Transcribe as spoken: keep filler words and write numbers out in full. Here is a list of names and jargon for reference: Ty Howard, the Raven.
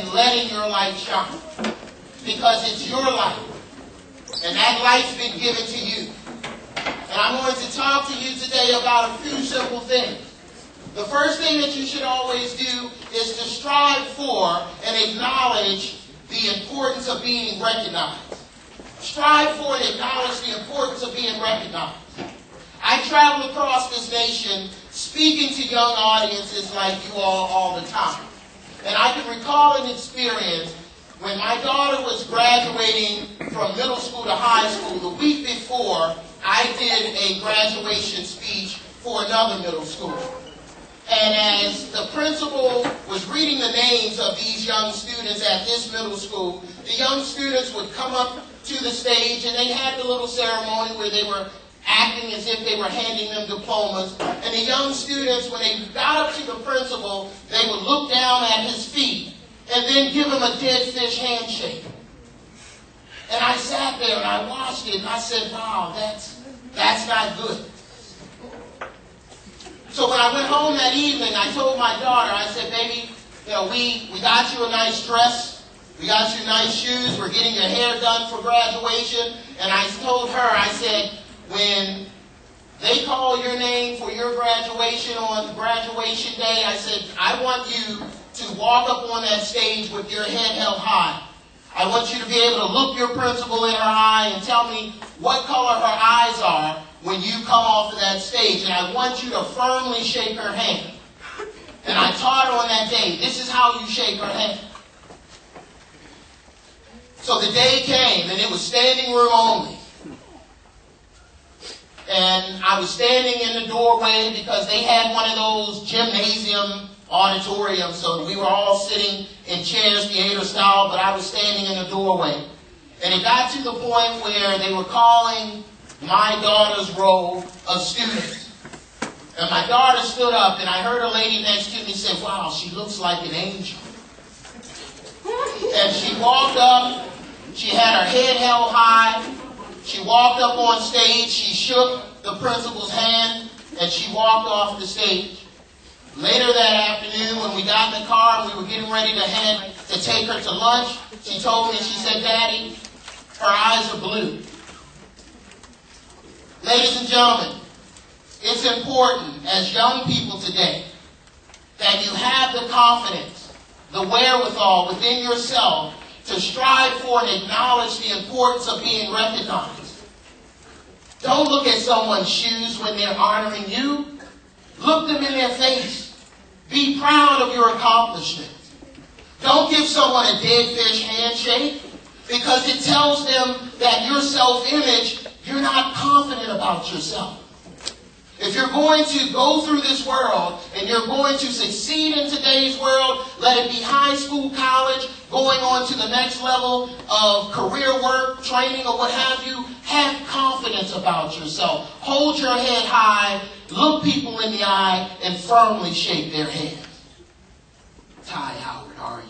and letting your light shine. Because it's your light. And that light's been given to you. And I'm going to talk to you today about a few simple things. The first thing that you should always do is to strive for and acknowledge the importance of being recognized. Strive for and acknowledge the importance of being recognized. I travel across this nation speaking to young audiences like you all all the time. And I can recall an experience when my daughter was graduating from middle school to high school. The week before, I did a graduation speech for another middle school. And as the principal was reading the names of these young students at this middle school, the young students would come up to the stage and they had the little ceremony where they were acting as if they were handing them diplomas. And the young students, when they got up to the principal, they would look down at his feet and then give him a dead fish handshake. And I sat there and I watched it and I said, wow, that's, that's not good. So when I went home that evening, I told my daughter, I said, baby, you know, we, we got you a nice dress, we got you nice shoes, we're getting your hair done for graduation. And I told her, I said, when they call your name for your graduation on graduation day, I said, I want you to walk up on that stage with your head held high. I want you to be able to look your principal in her eye and tell me what color her eyes are when you come off of that stage, and I want you to firmly shake her hand. And I taught her on that day, this is how you shake her hand. So the day came, and it was standing room only. And I was standing in the doorway because they had one of those gymnasium auditoriums, so we were all sitting in chairs, theater style, but I was standing in the doorway. And it got to the point where they were calling my daughter's role of student. And my daughter stood up, and I heard a lady next to me say, wow, she looks like an angel. And she walked up, she had her head held high, she walked up on stage, she shook the principal's hand, and she walked off the stage. Later that afternoon, when we got in the car and we were getting ready to head to take her to lunch, she told me, she said, Daddy, her eyes are blue. Ladies and gentlemen, it's important as young people today that you have the confidence, the wherewithal within yourself to strive for and acknowledge the importance of being recognized. Don't look at someone's shoes when they're honoring you. Look them in their face. Be proud of your accomplishments. Don't give someone a dead fish handshake because it tells them that your self-image, you're not confident about yourself. If you're going to go through this world and you're going to succeed in today's world, let it be high school, college, going on to the next level of career work, training, or what have you, have confidence about yourself. Hold your head high, look people in the eye, and firmly shake their hands. Ty Howard, are you?